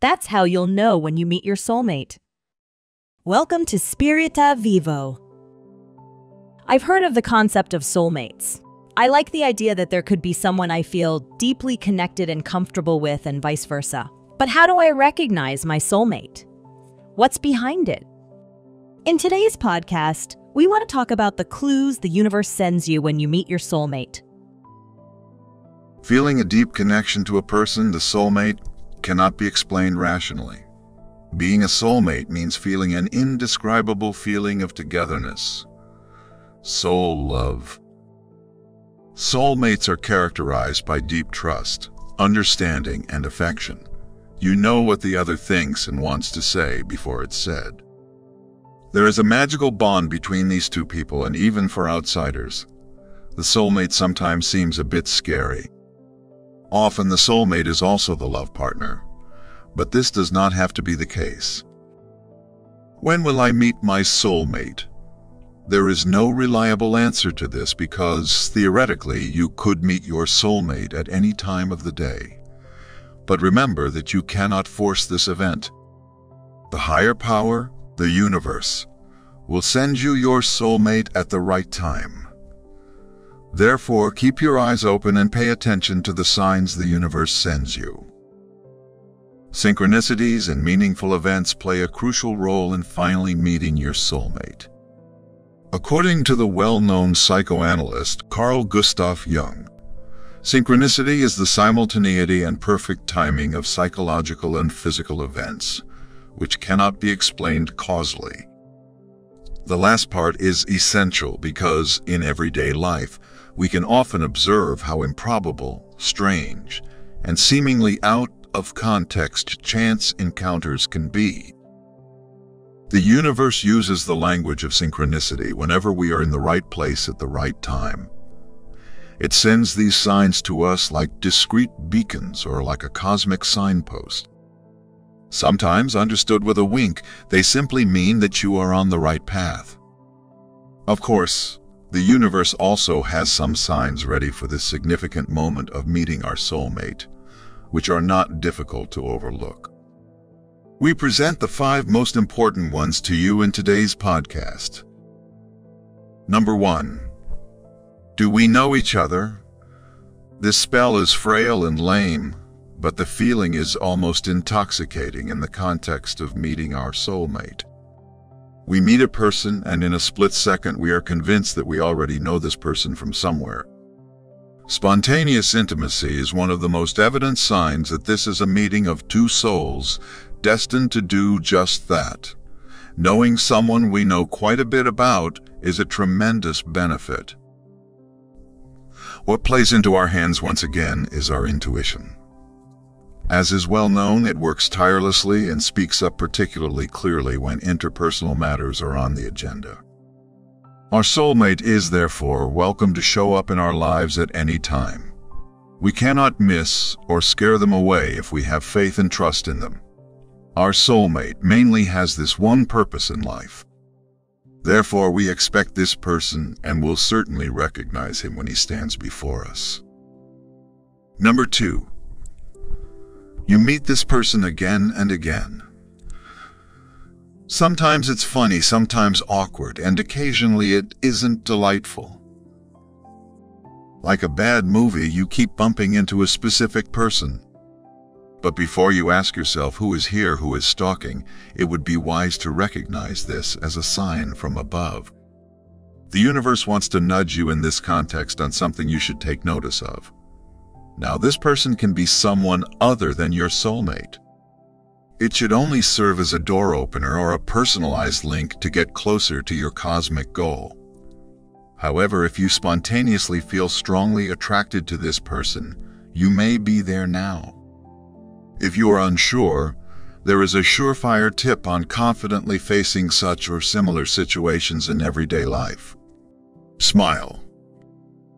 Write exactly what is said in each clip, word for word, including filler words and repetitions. That's how you'll know when you meet your soulmate. Welcome to Spirita Vivo. I've heard of the concept of soulmates. I like the idea that there could be someone I feel deeply connected and comfortable with and vice versa. But how do I recognize my soulmate? What's behind it? In today's podcast, we want to talk about the clues the universe sends you when you meet your soulmate. Feeling a deep connection to a person, the soulmate, cannot be explained rationally. Being a soulmate means feeling an indescribable feeling of togetherness, soul love. Soulmates are characterized by deep trust, understanding, and affection. You know what the other thinks and wants to say before it's said. There is a magical bond between these two people, and even for outsiders, the soulmate sometimes seems a bit scary. Often the soulmate is also the love partner, but this does not have to be the case. When will I meet my soulmate? There is no reliable answer to this because, theoretically, you could meet your soulmate at any time of the day. But remember that you cannot force this event. The higher power, the universe, will send you your soulmate at the right time. Therefore, keep your eyes open and pay attention to the signs the universe sends you. Synchronicities and meaningful events play a crucial role in finally meeting your soulmate. According to the well-known psychoanalyst Carl Gustav Jung, synchronicity is the simultaneity and perfect timing of psychological and physical events, which cannot be explained causally. The last part is essential because, in everyday life, we can often observe how improbable, strange, and seemingly out of context chance encounters can be. The universe uses the language of synchronicity whenever we are in the right place at the right time. It sends these signs to us like discrete beacons or like a cosmic signpost. Sometimes, understood with a wink, they simply mean that you are on the right path. Of course, the universe also has some signs ready for this significant moment of meeting our soulmate, which are not difficult to overlook. We present the five most important ones to you in today's podcast. Number one, do we know each other? This spell is frail and lame, but the feeling is almost intoxicating in the context of meeting our soulmate. We meet a person, and in a split second, we are convinced that we already know this person from somewhere. Spontaneous intimacy is one of the most evident signs that this is a meeting of two souls destined to do just that. Knowing someone we know quite a bit about is a tremendous benefit. What plays into our hands once again is our intuition. As is well known, it works tirelessly and speaks up particularly clearly when interpersonal matters are on the agenda. Our soulmate is therefore welcome to show up in our lives at any time. We cannot miss or scare them away if we have faith and trust in them. Our soulmate mainly has this one purpose in life. Therefore, we expect this person and will certainly recognize him when he stands before us. Number two, you meet this person again and again. Sometimes it's funny, sometimes awkward, and occasionally it isn't delightful. Like a bad movie, you keep bumping into a specific person. But before you ask yourself who is here, who is stalking, it would be wise to recognize this as a sign from above. The universe wants to nudge you in this context on something you should take notice of. Now, this person can be someone other than your soulmate. It should only serve as a door opener or a personalized link to get closer to your cosmic goal. However, if you spontaneously feel strongly attracted to this person, you may be there now. If you are unsure, there is a surefire tip on confidently facing such or similar situations in everyday life. Smile.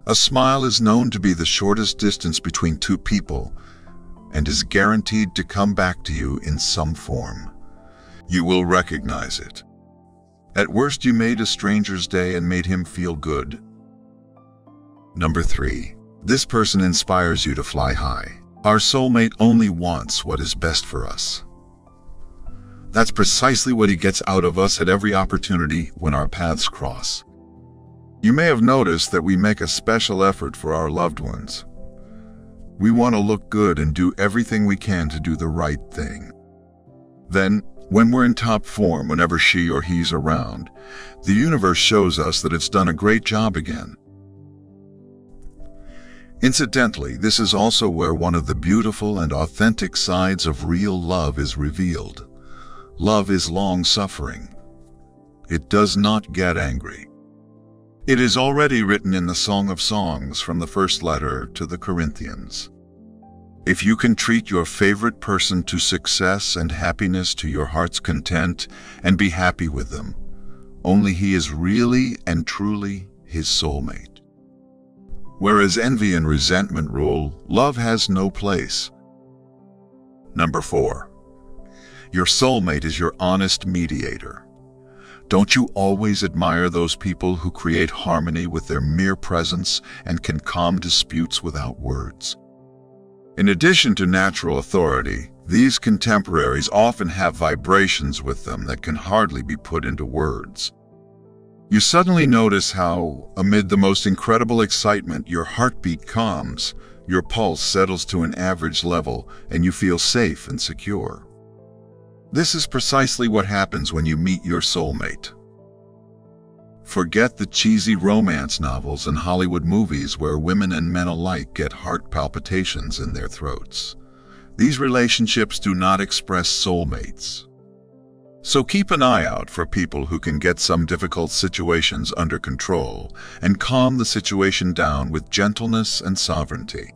A smile is known to be the shortest distance between two people and is guaranteed to come back to you in some form. You will recognize it. At worst, you made a stranger's day and made him feel good. Number three, this person inspires you to fly high. Our soulmate only wants what is best for us. That's precisely what he gets out of us at every opportunity when our paths cross. You may have noticed that we make a special effort for our loved ones. We want to look good and do everything we can to do the right thing. Then, when we're in top form, whenever she or he's around, the universe shows us that it's done a great job again. Incidentally, this is also where one of the beautiful and authentic sides of real love is revealed. Love is long-suffering. It does not get angry. It is already written in the Song of Songs from the first letter to the Corinthians. If you can treat your favorite person to success and happiness to your heart's content and be happy with them, only he is really and truly his soulmate. Whereas envy and resentment rule, love has no place. Number four, your soulmate is your honest mediator. Don't you always admire those people who create harmony with their mere presence and can calm disputes without words? In addition to natural authority, these contemporaries often have vibrations with them that can hardly be put into words. You suddenly notice how, amid the most incredible excitement, your heartbeat calms, your pulse settles to an average level, and you feel safe and secure. This is precisely what happens when you meet your soulmate. Forget the cheesy romance novels and Hollywood movies where women and men alike get heart palpitations in their throats. These relationships do not express soulmates. So keep an eye out for people who can get some difficult situations under control and calm the situation down with gentleness and sovereignty.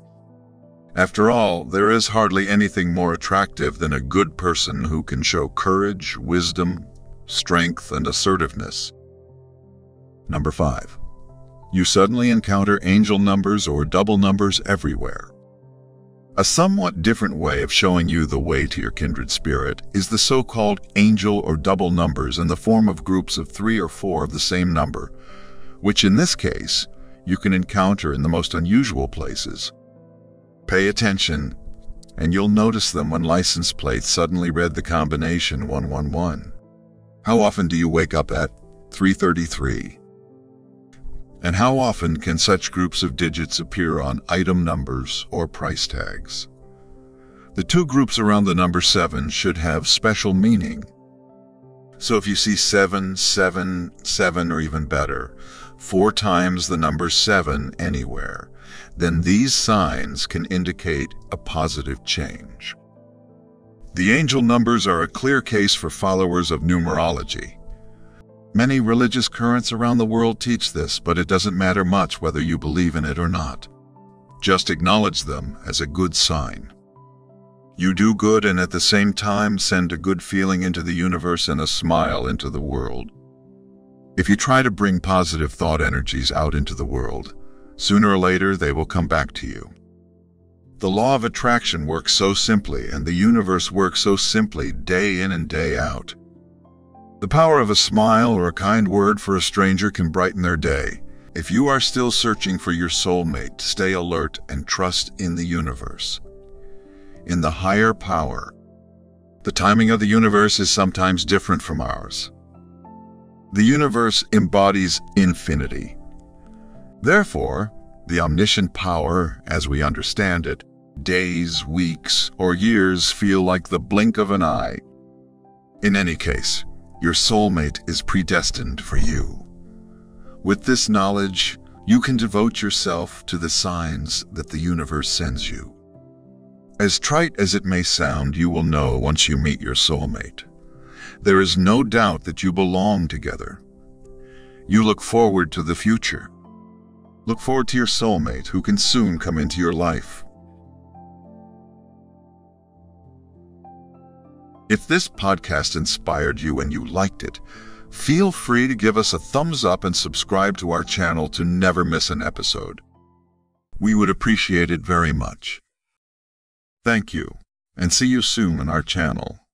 After all, there is hardly anything more attractive than a good person who can show courage, wisdom, strength, and assertiveness. Number five, you suddenly encounter angel numbers or double numbers everywhere. A somewhat different way of showing you the way to your kindred spirit is the so-called angel or double numbers in the form of groups of three or four of the same number, which in this case, you can encounter in the most unusual places. Pay attention, and you'll notice them when license plates suddenly read the combination one one one. How often do you wake up at three thirty-three? And how often can such groups of digits appear on item numbers or price tags? The two groups around the number seven should have special meaning. So if you see seven, seven, seven, or even better, four times the number seven anywhere, then these signs can indicate a positive change. The angel numbers are a clear case for followers of numerology. Many religious currents around the world teach this, but it doesn't matter much whether you believe in it or not. Just acknowledge them as a good sign. You do good and at the same time send a good feeling into the universe and a smile into the world. If you try to bring positive thought energies out into the world, sooner or later, they will come back to you. The law of attraction works so simply, and the universe works so simply day in and day out. The power of a smile or a kind word for a stranger can brighten their day. If you are still searching for your soulmate, stay alert and trust in the universe, in the higher power. The timing of the universe is sometimes different from ours. The universe embodies infinity. Therefore, the omniscient power, as we understand it, days, weeks, or years feel like the blink of an eye. In any case, your soulmate is predestined for you. With this knowledge, you can devote yourself to the signs that the universe sends you. As trite as it may sound, you will know once you meet your soulmate. There is no doubt that you belong together. You look forward to the future. Look forward to your soulmate who can soon come into your life. If this podcast inspired you and you liked it, feel free to give us a thumbs up and subscribe to our channel to never miss an episode. We would appreciate it very much. Thank you, and see you soon on our channel.